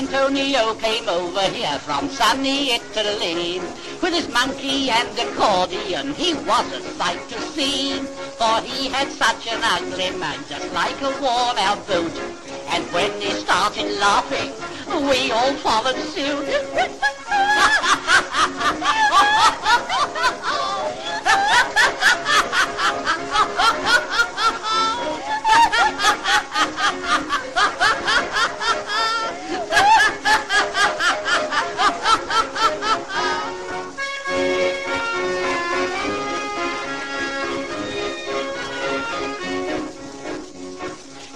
Antonio came over here from sunny Italy with his monkey and accordion. He was a sight to see, for he had such an ugly mug, just like a worn-out boot. And when he started laughing, we all followed suit.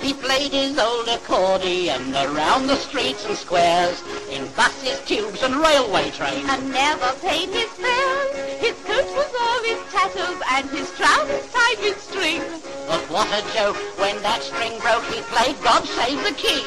He played his old accordion around the streets and squares, in buses, tubes and railway trains, and never paid his fares. His coat was all with tatters and his trousers tied with string. But what a joke, when that string broke, he played God Save the King.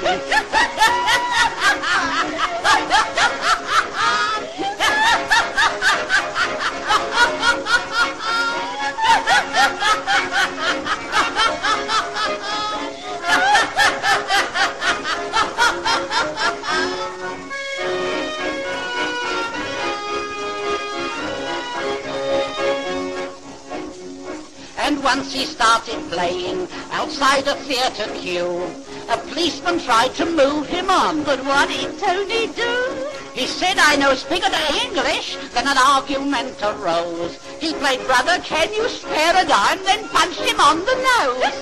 And once he started playing outside a theatre queue, a policeman tried to move him on. But what did Tony do? He said, "I know spigot English." Then an argument arose. He played, "Brother, can you spare a dime?" Then punched him on the nose.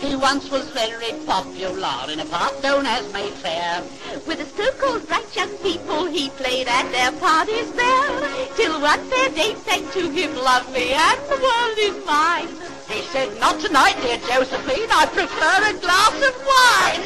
He once was very popular in a park known as Mayfair, with the so-called bright young people he played at their parties there, till one fair day sang to him, "Love me and the world is mine." He said, "Not tonight, dear Josephine, I prefer a glass of wine."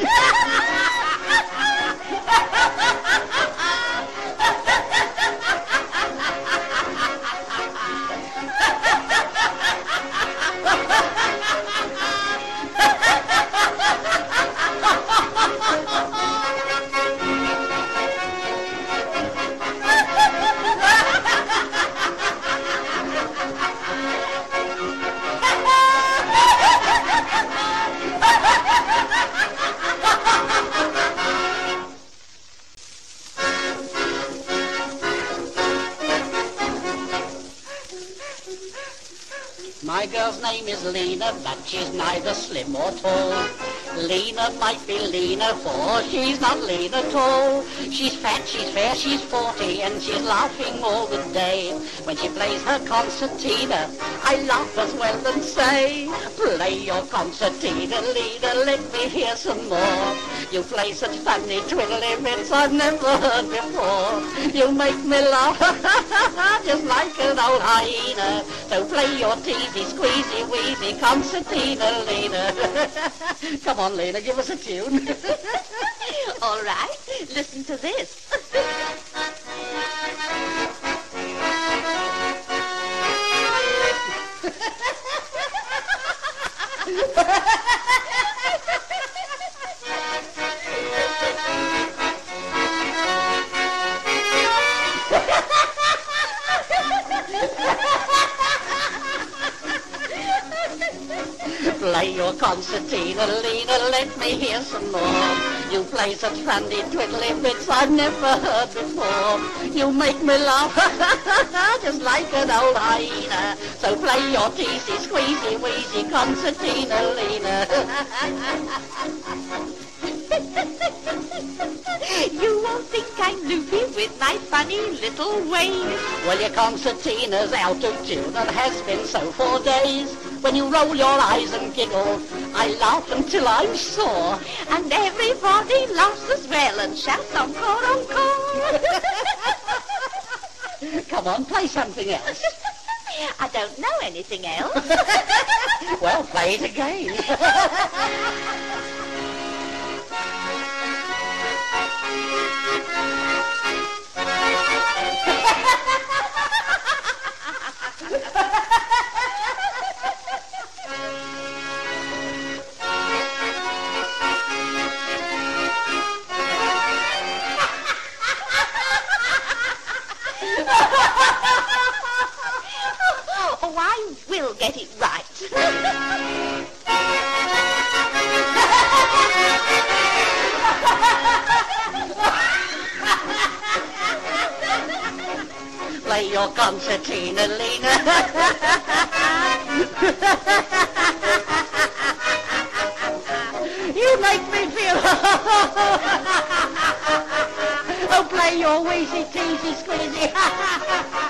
My girl's name is Lena, but she's neither slim or tall. Lena might be Lena, for she's not lean at all. She's fat, she's fair, she's 40, and she's laughing all the day. When she plays her concertina, I laugh as well and say, "Play your concertina, Lena, let me hear some more. You play such funny twiddly bits I've never heard before. You make me laugh, just like an old hyena. So play your teasy, squeezy, wheezy concertina, Lena." Come on, Lena, give us a tune. All right, listen to this. Play your concertina, Lena, let me hear some more. You play such funny twiddly bits I've never heard before. You make me laugh, just like an old hyena. So play your teasy, squeezy, wheezy concertina, Lena. You won't think I'm loopy with my funny little ways. Well, your concertina's out of tune and has been so for days. When you roll your eyes and giggle, I laugh until I'm sore. And everybody laughs as well and shouts encore, encore. Come on, play something else. I don't know anything else. Well, play it again. you'll get it right. Play your concertina, Lena. You make me feel... Oh, play your wheezy, teasy, squeezy.